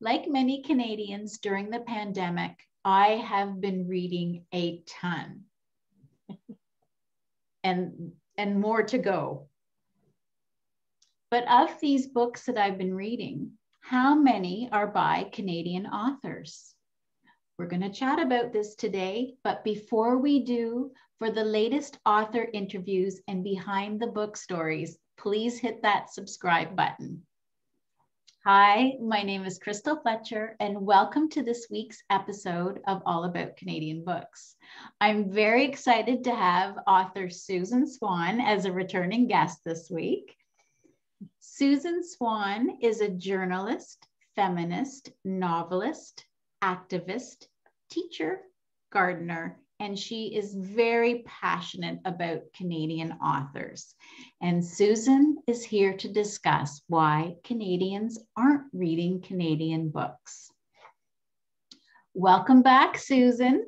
Like many Canadians during the pandemic, I have been reading a ton and more to go. But of these books that I've been reading, how many are by Canadian authors? We're going to chat about this today, but before we do, for the latest author interviews and behind the book stories, please hit that subscribe button. Hi, my name is Crystal Fletcher, and welcome to this week's episode of All About Canadian Books. I'm very excited to have author Susan Swan as a returning guest this week. Susan Swan is a journalist, feminist, novelist, activist, teacher, gardener, and she is very passionate about Canadian authors. And Susan is here to discuss why Canadians aren't reading Canadian books. Welcome back, Susan.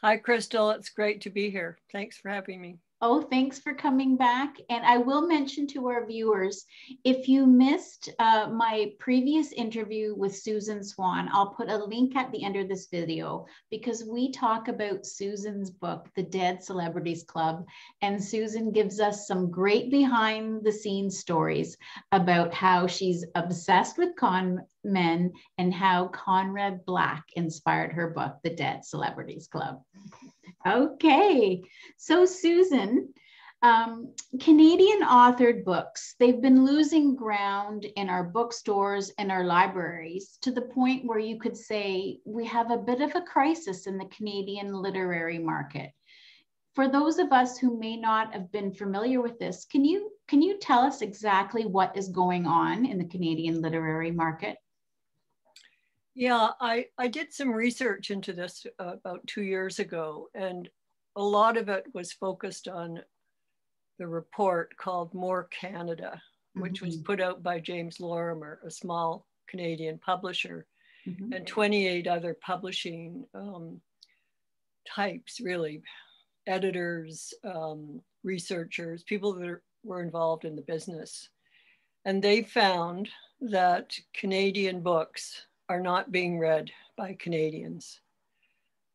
Hi, Crystal. It's great to be here. Thanks for having me. Oh, thanks for coming back. And I will mention to our viewers, if you missed my previous interview with Susan Swan, I'll put a link at the end of this video because we talk about Susan's book, The Dead Celebrities Club, and Susan gives us some great behind the scenes stories about how she's obsessed with con men and how Conrad Black inspired her book, The Dead Celebrities Club. Okay, so Susan, Canadian authored books, they've been losing ground in our bookstores and our libraries to the point where you could say we have a bit of a crisis in the Canadian literary market. For those of us who may not have been familiar with this, can you tell us exactly what is going on in the Canadian literary market? Yeah, I did some research into this about 2 years ago, and a lot of it was focused on the report called More Canada, which was put out by James Lorimer, a small Canadian publisher, and 28 other publishing types, really, editors, researchers, people that were involved in the business. And they found that Canadian books are not being read by Canadians.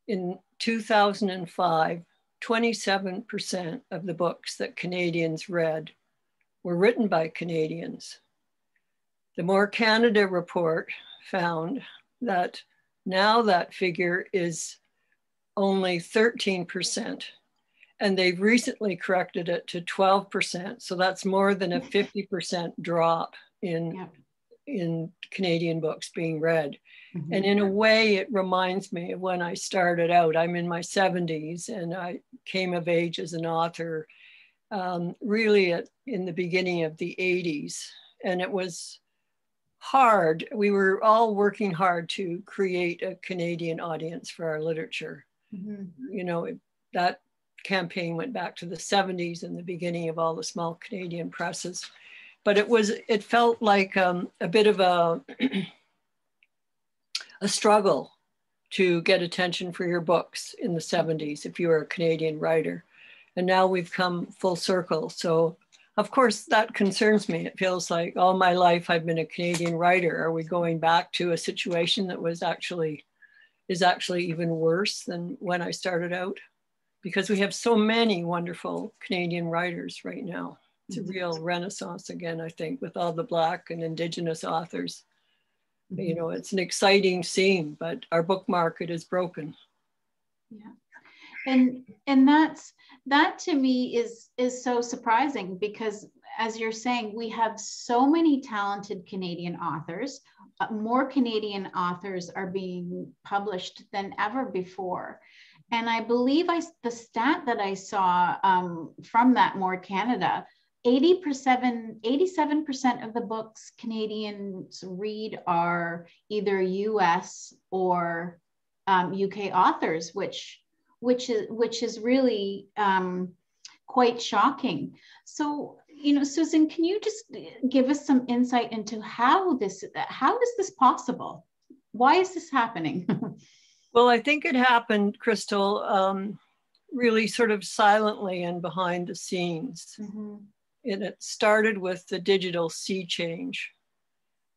In 2005, 27% of the books that Canadians read were written by Canadians. The More Canada report found that now that figure is only 13%, and they've recently corrected it to 12%. So that's more than a 50% drop in Canadian books being read. And in a way, it reminds me of when I started out. I'm in my 70s and I came of age as an author really in the beginning of the 80s. And it was hard. We were all working hard to create a Canadian audience for our literature. You know, that campaign went back to the 70s and the beginning of all the small Canadian presses. But it felt like a bit of a struggle to get attention for your books in the 70s if you were a Canadian writer. And now we've come full circle. So of course that concerns me. It feels like all my life I've been a Canadian writer. Are we going back to a situation that was is actually even worse than when I started out? Because we have so many wonderful Canadian writers right now. It's a real renaissance again, I think, with all the Black and Indigenous authors. You know, it's an exciting scene, but our book market is broken. Yeah, and that to me is so surprising because, as you're saying, we have so many talented Canadian authors. More Canadian authors are being published than ever before. And I believe the stat that I saw from that More Canada, 87% of the books Canadians read are either US or UK authors, which is really quite shocking. So, you know, Susan, can you just give us some insight into how is this possible? Why is this happening? Well, I think it happened, Crystal, really sort of silently and behind the scenes. And it started with the digital sea change.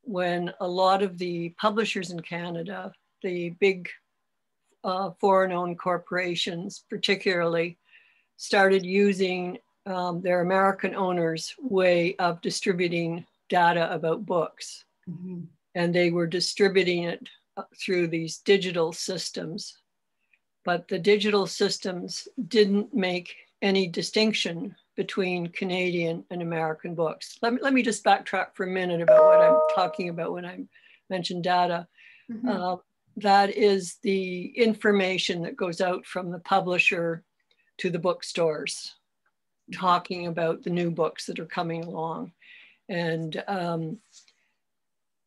when a lot of the publishers in Canada, the big foreign-owned corporations particularly, started using their American owners' way of distributing data about books. Mm-hmm. And they were distributing it through these digital systems. But the digital systems didn't make any distinction between Canadian and American books. Let me just backtrack for a minute about what I'm talking about when I mention data. Mm-hmm. That is the information that goes out from the publisher to the bookstores, talking about the new books that are coming along. And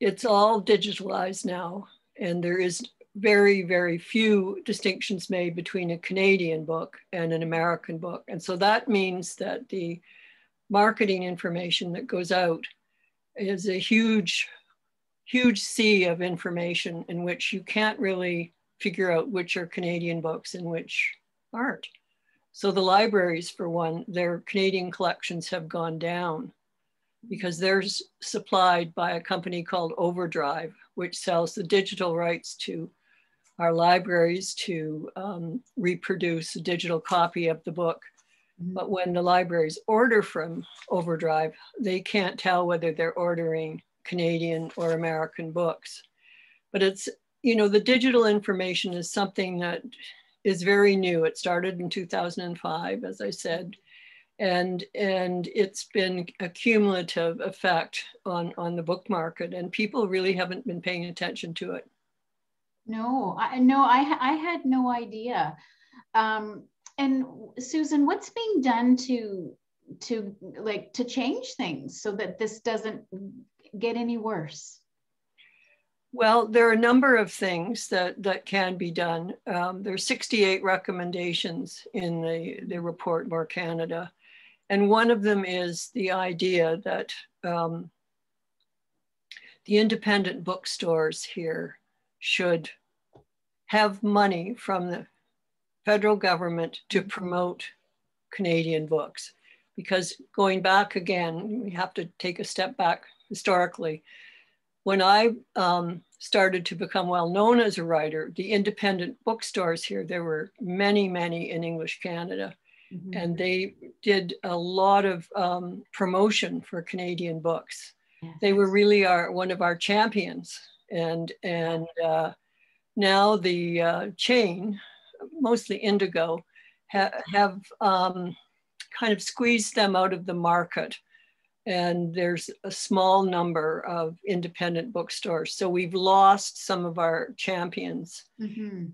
it's all digitalized now. And there is very, very few distinctions made between a Canadian book and an American book. And so that means that the marketing information that goes out is a huge, huge sea of information in which you can't really figure out which are Canadian books and which aren't. So the libraries, for one, their Canadian collections have gone down because they're supplied by a company called Overdrive, which sells the digital rights to our libraries to reproduce a digital copy of the book. Mm-hmm. But when the libraries order from Overdrive, they can't tell whether they're ordering Canadian or American books. But it's, you know, the digital information is something that is very new. It started in 2005, as I said. And it's been a cumulative effect on the book market, and people really haven't been paying attention to it. No, I had no idea. And Susan, what's being done to change things so that this doesn't get any worse? Well, there are a number of things that can be done. There are 68 recommendations in the report More Canada. And one of them is the idea that the independent bookstores here should have money from the federal government to promote Canadian books. Because going back again, we have to take a step back historically. When I started to become well known as a writer, the independent bookstores here, there were many, many in English Canada, mm-hmm. and they did a lot of promotion for Canadian books. Yes. They were really one of our champions. And now the chain, mostly Indigo, have kind of squeezed them out of the market. And there's a small number of independent bookstores. So we've lost some of our champions. Mm-hmm.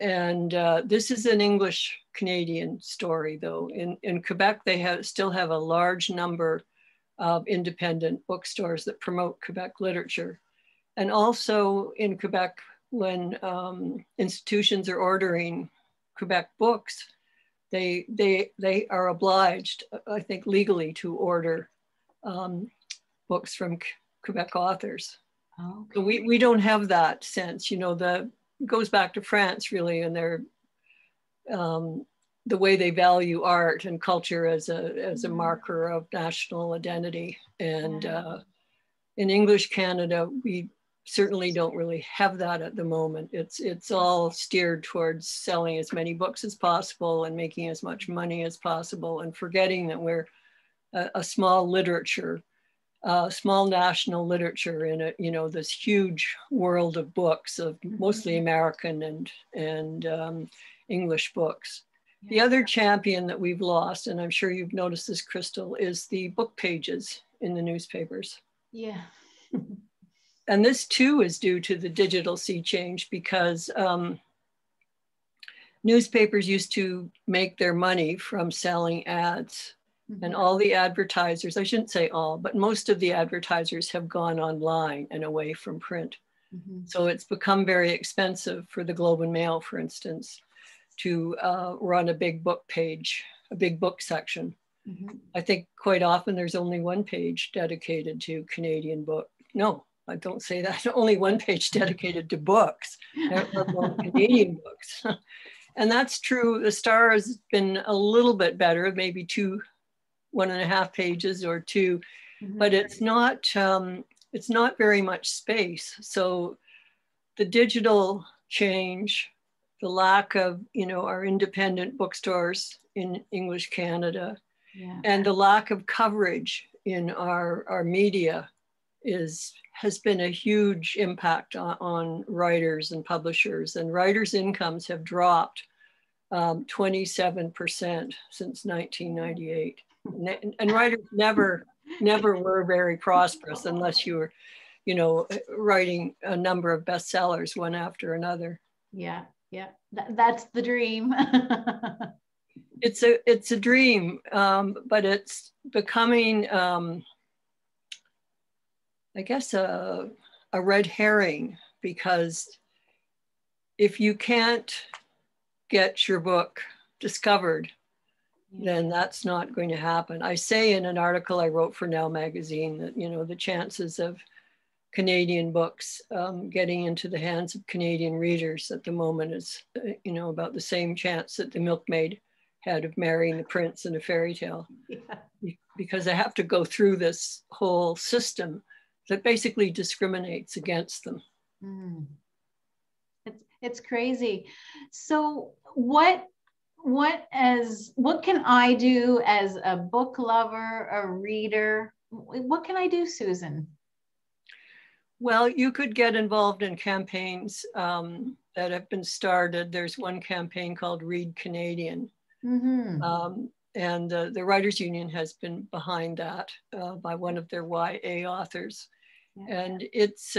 And this is an English Canadian story though. In Quebec, they still have a large number of independent bookstores that promote Quebec literature. And also in Quebec, when institutions are ordering Quebec books, they are obliged, I think legally, to order books from Quebec authors. Oh, okay. So we don't have that sense, you know, it goes back to France really, and their the way they value art and culture as a marker of national identity. And in English Canada, we certainly don't really have that at the moment. It's all steered towards selling as many books as possible and making as much money as possible, and forgetting that we're a small literature, small national literature in a, you know, this huge world of books, of mostly American and English books. Yeah. The other champion that we've lost, and I'm sure you've noticed this, Crystal, is the book pages in the newspapers. Yeah. And this too is due to the digital sea change, because newspapers used to make their money from selling ads. And all the advertisers, I shouldn't say all, but most of the advertisers have gone online and away from print. Mm-hmm. So it's become very expensive for the Globe and Mail, for instance, to run a big book page, a big book section. Mm-hmm. I think quite often there's only one page dedicated to Canadian book. No, I don't say that. Only one page dedicated to books, Canadian books. And that's true. The Star has been a little bit better, maybe 1.5 pages or two, mm-hmm. but it's not it's not very much space. So the digital change, the lack of, you know, our independent bookstores in English Canada, yeah, and the lack of coverage in our media has been a huge impact on writers and publishers, and writers' incomes have dropped 27% since 1998. And writers never were very prosperous unless you were, you know, writing a number of bestsellers one after another. Yeah, yeah, that's the dream. It's a dream, but it's becoming, I guess, a red herring, because if you can't get your book discovered, then that's not going to happen. I say in an article I wrote for Now Magazine that, you know, the chances of Canadian books getting into the hands of Canadian readers at the moment is, you know, about the same chance that the milkmaid had of marrying the prince in a fairy tale. Yeah. Because they have to go through this whole system that basically discriminates against them. Mm. It's crazy. So what can I do as a book lover, a reader? What can I do, Susan? Well, you could get involved in campaigns that have been started. There's one campaign called Read Canadian. Mm-hmm. And the Writers' Union has been behind that by one of their YA authors. Yeah. And it's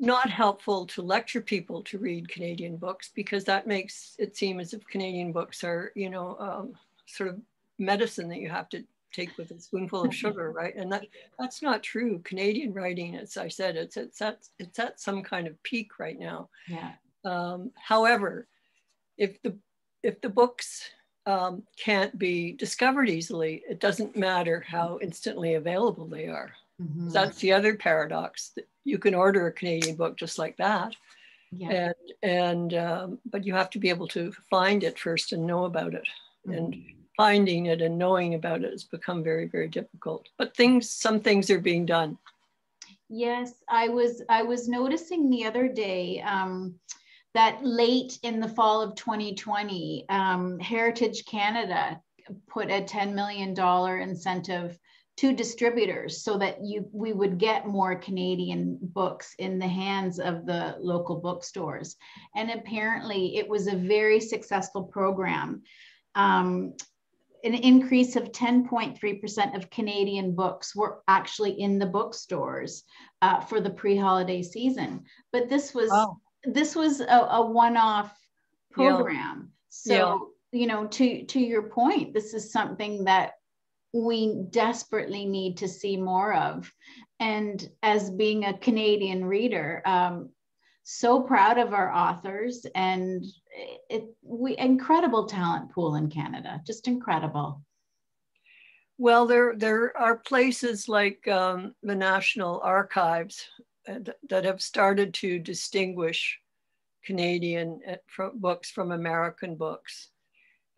not helpful to lecture people to read Canadian books, because that makes it seem as if Canadian books are, you know, sort of medicine that you have to take with a spoonful of sugar, right? And that's not true. Canadian writing, as I said, it's at some kind of peak right now. Yeah. However, if the books can't be discovered easily, it doesn't matter how instantly available they are. Mm-hmm. That's the other paradox. You can order a Canadian book just like that, yeah, and but you have to be able to find it first and know about it. Mm-hmm. And finding it and knowing about it has become very, very difficult. But some things are being done. Yes, I was noticing the other day that late in the fall of 2020, Heritage Canada put a $10 million incentive to distributors so that we would get more Canadian books in the hands of the local bookstores. And apparently it was a very successful program. An increase of 10.3% of Canadian books were actually in the bookstores for the pre-holiday season. But this was a one-off program. Yeah. So, yeah, you know, to your point, this is something that we desperately need to see more of. And as being a Canadian reader, so proud of our authors, and incredible talent pool in Canada, just incredible. Well, there are places like the National Archives that have started to distinguish Canadian books from American books.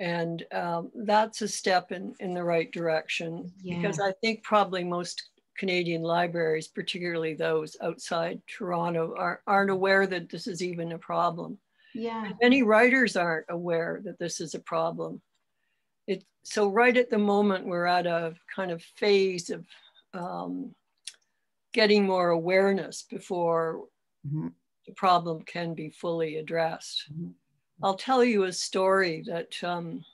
And that's a step in the right direction, yeah, because I think probably most Canadian libraries, particularly those outside Toronto, aren't aware that this is even a problem. Yeah. And many writers aren't aware that this is a problem. So right at the moment, we're at a kind of phase of getting more awareness before, mm-hmm, the problem can be fully addressed. Mm-hmm. I'll tell you a story that kind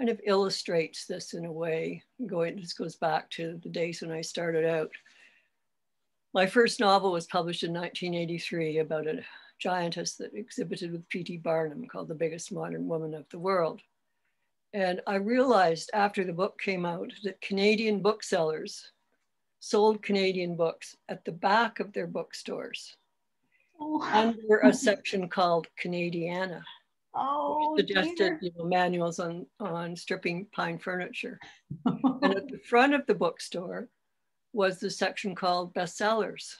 of illustrates this in a way. This goes back to the days when I started out. My first novel was published in 1983 about a giantess that exhibited with P.T. Barnum called The Biggest Modern Woman of the World. And I realized after the book came out that Canadian booksellers sold Canadian books at the back of their bookstores. Oh. Under a section called Canadiana, which suggested, you know, manuals on stripping pine furniture. And at the front of the bookstore was the section called bestsellers,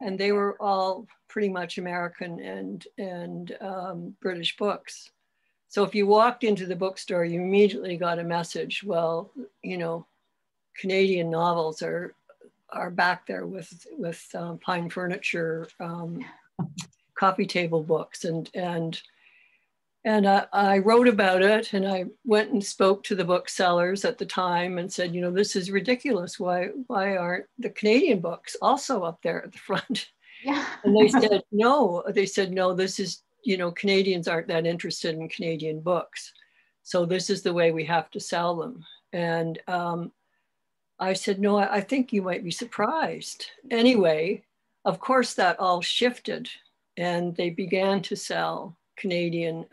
and they were all pretty much American and British books. So if you walked into the bookstore, you immediately got a message. Well, you know, Canadian novels are back there with pine furniture, coffee table books, and I wrote about it, and I went and spoke to the booksellers at the time and said, you know, this is ridiculous. Why aren't the Canadian books also up there at the front? Yeah. And they said, no. They said, no, this is, you know, Canadians aren't that interested in Canadian books. So this is the way we have to sell them. And I said, no, I think you might be surprised. Anyway, of course, that all shifted, and they began to sell Canadian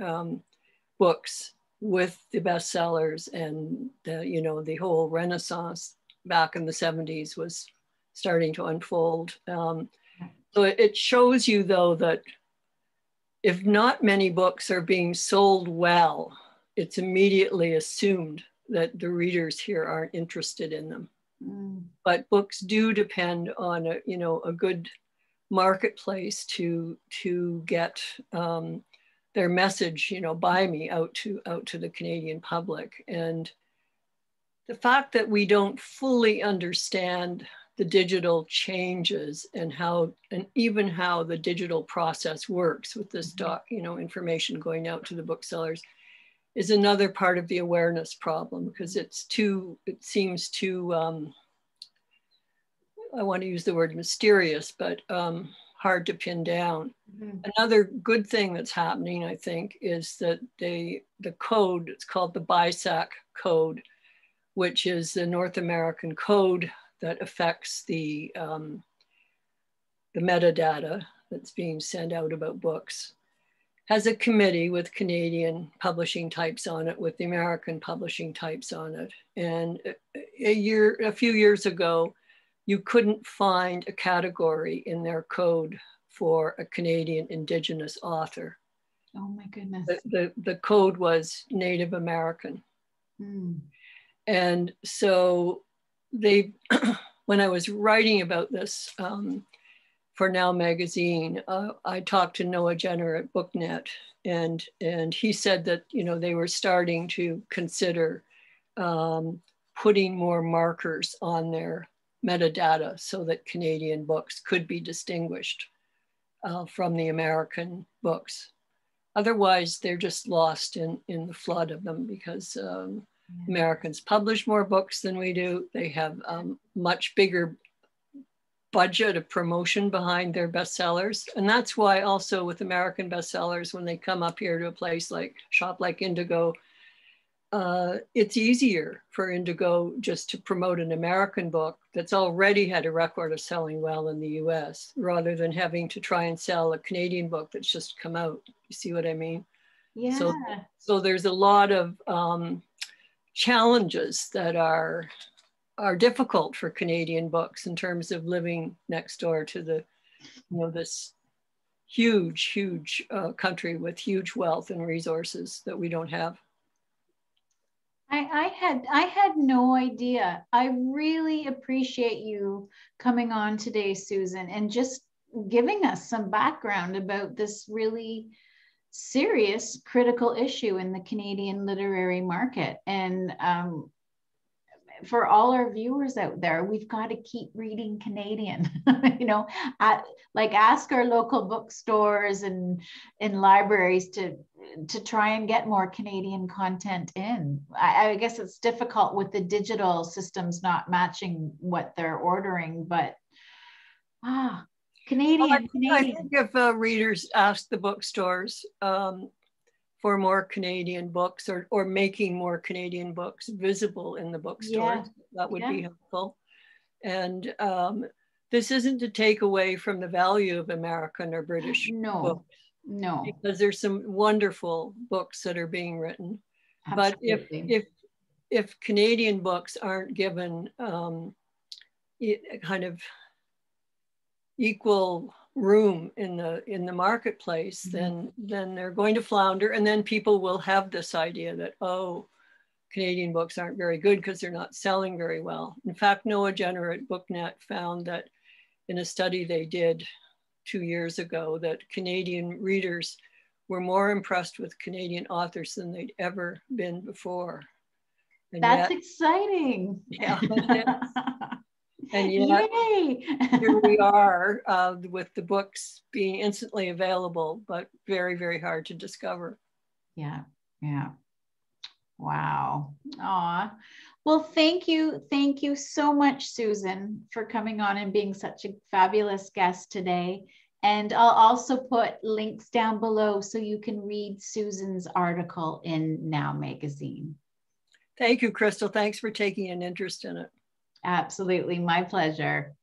books with the bestsellers, and the, you know, the whole Renaissance back in the 70s was starting to unfold. So it shows you, though, that if not many books are being sold well, it's immediately assumed that the readers here aren't interested in them. Mm. But books do depend on a, you know, a good marketplace to get their message, you know, by me out to the Canadian public. And the fact that we don't fully understand the digital changes and how, and even how the digital process works with this information going out to the booksellers is another part of the awareness problem, because it's too, it seems too, I want to use the word mysterious, but hard to pin down. Mm-hmm. Another good thing that's happening, I think, is that the code, it's called the BISAC code, which is the North American code that affects the metadata that's being sent out about books, has a committee with Canadian publishing types on it, with the American publishing types on it. And a few years ago, you couldn't find a category in their code for a Canadian Indigenous author. Oh my goodness. The code was Native American. Mm. And so they, when I was writing about this for Now Magazine, I talked to Noah Jenner at Booknet, and he said that, you know, they were starting to consider putting more markers on their metadata so that Canadian books could be distinguished from the American books. Otherwise, they're just lost in the flood of them, because Americans publish more books than we do. They have much bigger budget of promotion behind their bestsellers. And that's why also with American bestsellers, when they come up here to a place like shop like Indigo, it's easier for Indigo just to promote an American book that's already had a record of selling well in the US, rather than having to try and sell a Canadian book that's just come out. You see what I mean? Yeah. So there's a lot of challenges that are difficult for Canadian books in terms of living next door to the, you know, this huge country with huge wealth and resources that we don't have. I had no idea. I really appreciate you coming on today, Susan, and just giving us some background about this really serious, critical issue in the Canadian literary market. And for all our viewers out there, we've got to keep reading Canadian, you know, ask our local bookstores and libraries to try and get more Canadian content in. I guess it's difficult with the digital systems not matching what they're ordering, but Canadian. Well, I think if readers ask the bookstores for more Canadian books, or making more Canadian books visible in the bookstores, that would be helpful. And this isn't to take away from the value of American or British books. No, because there's some wonderful books that are being written. Absolutely. But if Canadian books aren't given kind of equal room in the marketplace, mm-hmm. then they're going to flounder, and then people will have this idea that, oh, Canadian books aren't very good because they're not selling very well. In fact, Noah Jenner at Booknet found that in a study they did 2 years ago, that Canadian readers were more impressed with Canadian authors than they'd ever been before. And that's exciting. Yeah. And yet, yay. Here we are with the books being instantly available, but very, very hard to discover. Yeah, yeah. Wow. Aw. Well, thank you. Thank you so much, Susan, for coming on and being such a fabulous guest today. And I'll also put links down below so you can read Susan's article in Now Magazine. Thank you, Crystal. Thanks for taking an interest in it. Absolutely. My pleasure.